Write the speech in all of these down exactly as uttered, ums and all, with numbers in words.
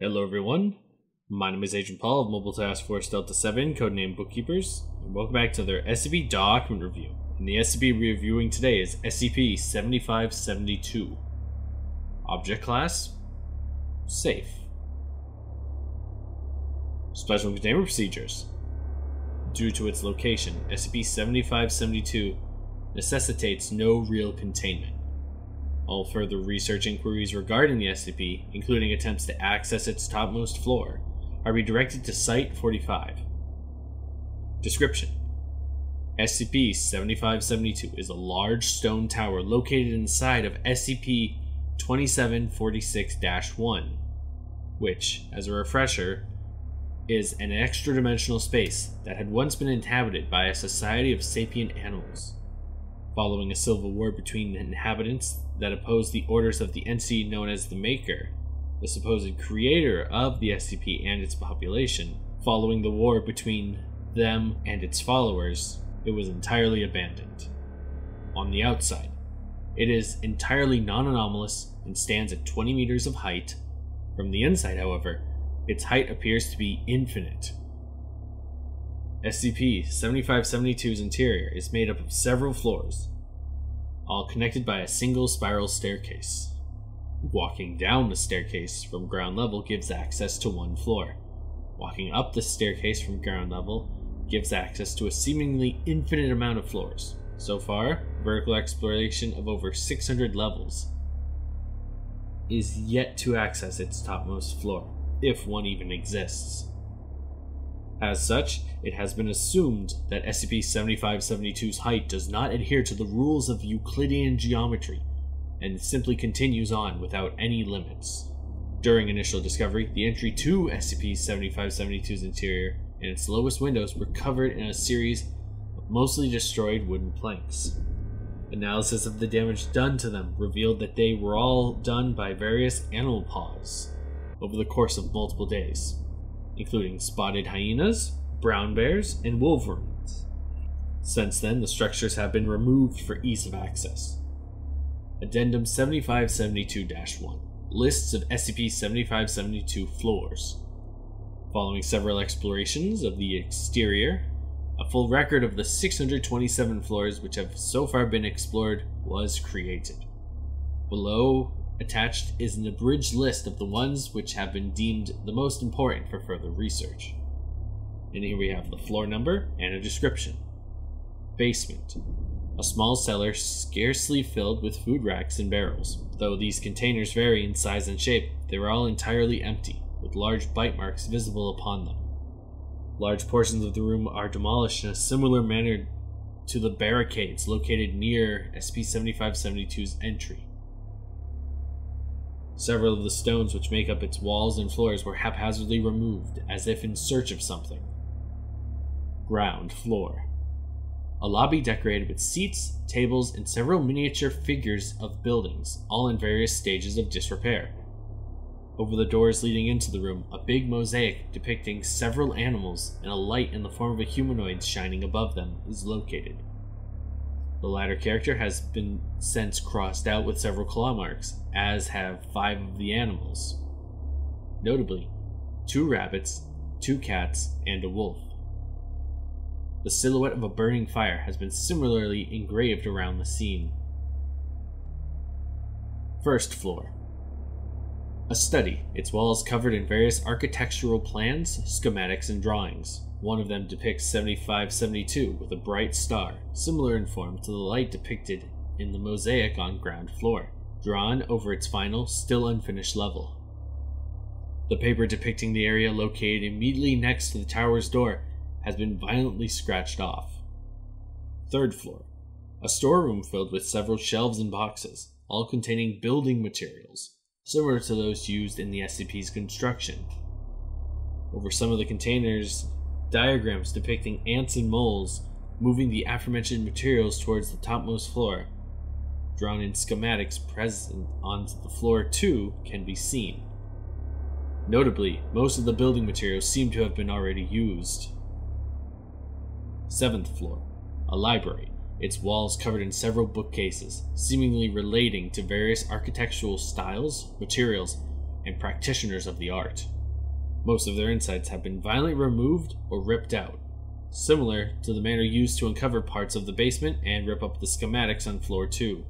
Hello everyone, my name is Agent Paul of Mobile Task Force Delta seven, codenamed Bookkeepers, and welcome back to their S C P document review. And the S C P we're reviewing today is S C P seventy-five seventy-two. Object class, safe. Special containment procedures. Due to its location, S C P seventy-five seventy-two necessitates no real containment. All further research inquiries regarding the S C P, including attempts to access its topmost floor, are redirected to Site forty-five. Description: S C P seventy-five seventy-two is a large stone tower located inside of S C P twenty-seven forty-six dash one, which, as a refresher, is an extra-dimensional space that had once been inhabited by a society of sapient animals. Following a civil war between the inhabitants that opposed the orders of the entity known as the Maker, the supposed creator of the S C P and its population, following the war between them and its followers, it was entirely abandoned. On the outside, it is entirely non-anomalous and stands at twenty meters of height. From the inside, however, its height appears to be infinite. S C P seventy-five seventy-two's interior is made up of several floors, all connected by a single spiral staircase. Walking down the staircase from ground level gives access to one floor. Walking up the staircase from ground level gives access to a seemingly infinite amount of floors. So far, vertical exploration of over six hundred levels is yet to access its topmost floor, if one even exists. As such, it has been assumed that S C P seventy-five seventy-two's height does not adhere to the rules of Euclidean geometry, and simply continues on without any limits. During initial discovery, the entry to S C P seventy-five seventy-two's interior and its lowest windows were covered in a series of mostly destroyed wooden planks. Analysis of the damage done to them revealed that they were all done by various animal paws over the course of multiple days, including spotted hyenas, brown bears, and wolverines. Since then, the structures have been removed for ease of access. Addendum seventy-five seventy-two dash one lists of S C P seventy-five seventy-two floors. Following several explorations of the exterior, a full record of the six hundred twenty-seven floors which have so far been explored was created. Below attached is an abridged list of the ones which have been deemed the most important for further research. And here we have the floor number and a description. Basement: a small cellar scarcely filled with food racks and barrels. Though these containers vary in size and shape, they were all entirely empty, with large bite marks visible upon them. Large portions of the room are demolished in a similar manner to the barricades located near S C P seventy-five seventy-two's entry. Several of the stones which make up its walls and floors were haphazardly removed, as if in search of something. Ground floor: a lobby decorated with seats, tables, and several miniature figures of buildings, all in various stages of disrepair. Over the doors leading into the room, a big mosaic depicting several animals and a light in the form of a humanoid shining above them is located. The latter character has been since crossed out with several claw marks, as have five of the animals. Notably, two rabbits, two cats, and a wolf. The silhouette of a burning fire has been similarly engraved around the scene. First floor: a study, its walls covered in various architectural plans, schematics, and drawings. One of them depicts seventy-five seventy-two with a bright star, similar in form to the light depicted in the mosaic on ground floor, drawn over its final, still unfinished level. The paper depicting the area located immediately next to the tower's door has been violently scratched off. Third floor: a storeroom filled with several shelves and boxes, all containing building materials, similar to those used in the S C P's construction. Over some of the containers, diagrams depicting ants and moles moving the aforementioned materials towards the topmost floor, drawn in schematics present on the floor too, can be seen. Notably, most of the building materials seem to have been already used. Seventh floor: a library, its walls covered in several bookcases, seemingly relating to various architectural styles, materials, and practitioners of the art. Most of their insights have been violently removed or ripped out, similar to the manner used to uncover parts of the basement and rip up the schematics on floor two.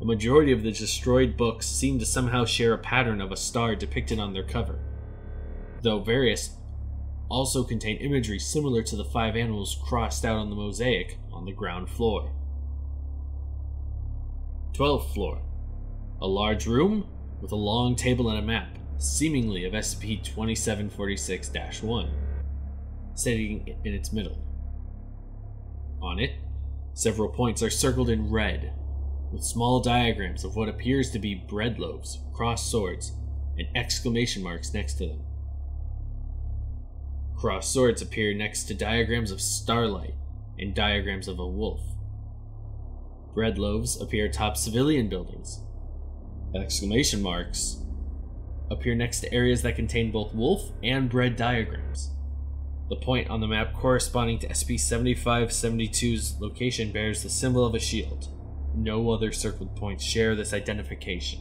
A majority of the destroyed books seem to somehow share a pattern of a star depicted on their cover, though various also contain imagery similar to the five animals crossed out on the mosaic on the ground floor. twelfth floor. A large room with a long table and a map, seemingly of S C P twenty-seven forty-six dash one, sitting in its middle. On it, several points are circled in red, with small diagrams of what appears to be bread loaves, crossed swords, and exclamation marks next to them. Crossed swords appear next to diagrams of starlight and diagrams of a wolf. Bread loaves appear atop civilian buildings. Exclamation marks appear next to areas that contain both wolf and bread diagrams. The point on the map corresponding to S C P seventy-five seventy-two's location bears the symbol of a shield. No other circled points share this identification.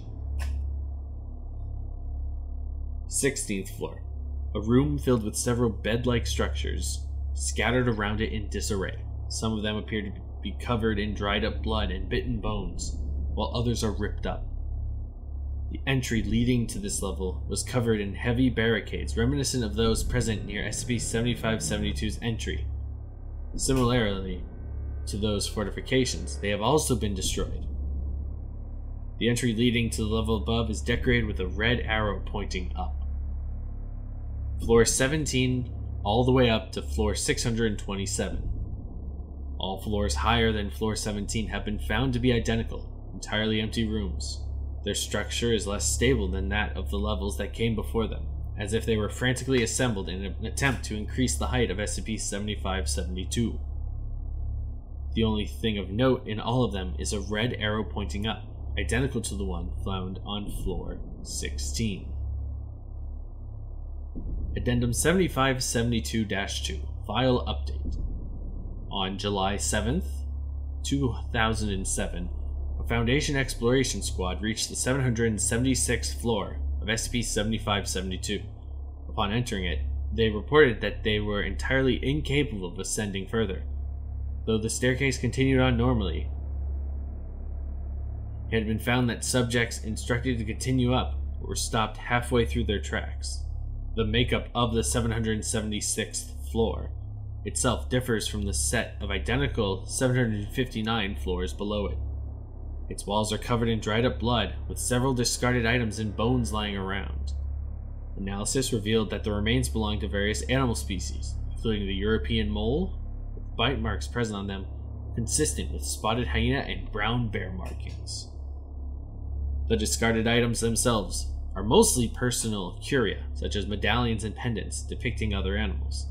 sixteenth floor. A room filled with several bed-like structures scattered around it in disarray. Some of them appear to be covered in dried up blood and bitten bones, while others are ripped up. The entry leading to this level was covered in heavy barricades reminiscent of those present near S C P seventy-five seventy-two's entry. Similarly to those fortifications, they have also been destroyed. The entry leading to the level above is decorated with a red arrow pointing up. Floor seventeen all the way up to floor six hundred twenty-seven. All floors higher than floor seventeen have been found to be identical, entirely empty rooms. Their structure is less stable than that of the levels that came before them, as if they were frantically assembled in an attempt to increase the height of S C P seventy-five seventy-two. The only thing of note in all of them is a red arrow pointing up, identical to the one found on floor sixteen. Addendum seventy-five seventy-two dash two, File Update. On July seventh, two thousand seven, a Foundation Exploration Squad reached the seven hundred seventy-sixth floor of S C P seventy-five seventy-two. Upon entering it, they reported that they were entirely incapable of ascending further. Though the staircase continued on normally, it had been found that subjects instructed to continue up were stopped halfway through their tracks. The makeup of the seven hundred seventy-sixth floor itself differs from the set of identical seven hundred fifty-nine floors below it. Its walls are covered in dried up blood, with several discarded items and bones lying around. Analysis revealed that the remains belonged to various animal species, including the European mole, bite marks present on them, consistent with spotted hyena and brown bear markings. The discarded items themselves are mostly personal curia, such as medallions and pendants depicting other animals.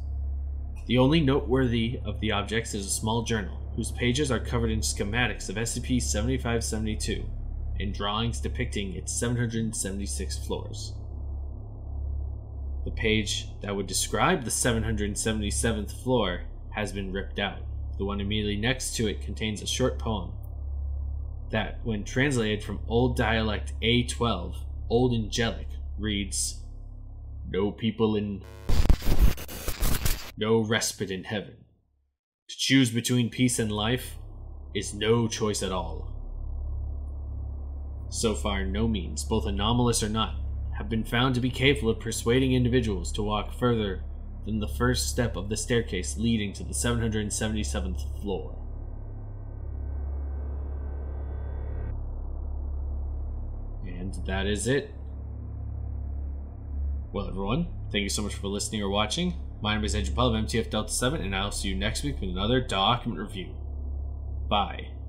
The only noteworthy of the objects is a small journal, whose pages are covered in schematics of S C P seventy-five seventy-two and drawings depicting its seven hundred seventy-six floors. The page that would describe the seven hundred seventy-seventh floor has been ripped out. The one immediately next to it contains a short poem that, when translated from Old Dialect A twelve, Old Angelic, reads, "No people in, no respite in heaven. To choose between peace and life is no choice at all. So far, no means, both anomalous or not, have been found to be capable of persuading individuals to walk further than the first step of the staircase leading to the seven hundred seventy-seventh floor." And that is it. Well, everyone, thank you so much for listening or watching. My name is Edge of M T F Delta seven, and I'll see you next week with another document review. Bye.